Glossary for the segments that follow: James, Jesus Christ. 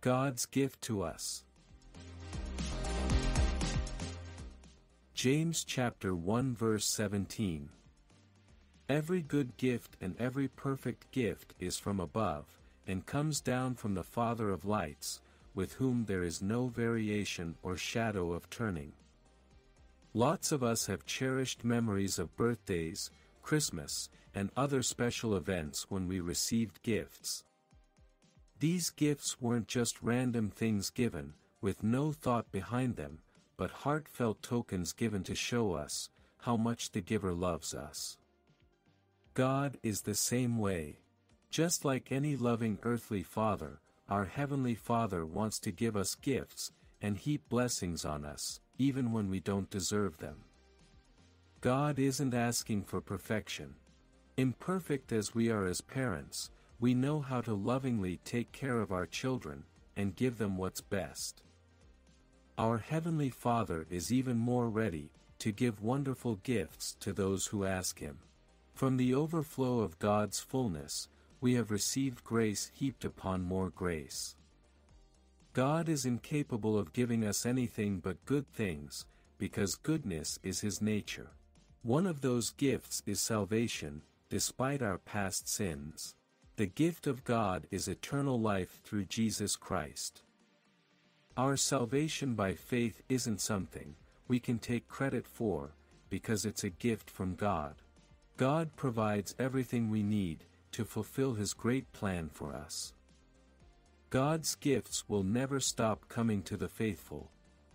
God's gift to us. James chapter 1 verse 17. Every good gift and every perfect gift is from above, and comes down from the Father of lights, with whom there is no variation or shadow of turning. Lots of us have cherished memories of birthdays, Christmas, and other special events when we received gifts. These gifts weren't just random things given, with no thought behind them, but heartfelt tokens given to show us how much the giver loves us. God is the same way. Just like any loving earthly father, our Heavenly Father wants to give us gifts and heap blessings on us, even when we don't deserve them. God isn't asking for perfection. Imperfect as we are as parents, we know how to lovingly take care of our children and give them what's best. Our Heavenly Father is even more ready to give wonderful gifts to those who ask Him. From the overflow of God's fullness, we have received grace heaped upon more grace. God is incapable of giving us anything but good things, because goodness is His nature. One of those gifts is salvation, despite our past sins. The gift of God is eternal life through Jesus Christ. Our salvation by faith isn't something we can take credit for, because it's a gift from God. God provides everything we need to fulfill His great plan for us. God's gifts will never stop coming to the faithful.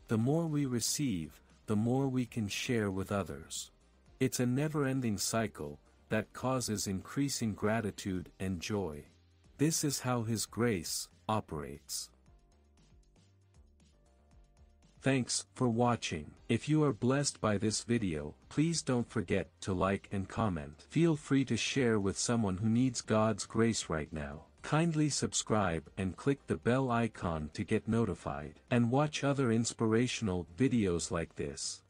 The more we receive, the more we can share with others. It's a never-ending cycle that causes increasing gratitude and joy. This is how His grace operates. Thanks for watching. If you are blessed by this video, please don't forget to like and comment. Feel free to share with someone who needs God's grace right now. Kindly subscribe and click the bell icon to get notified, and watch other inspirational videos like this.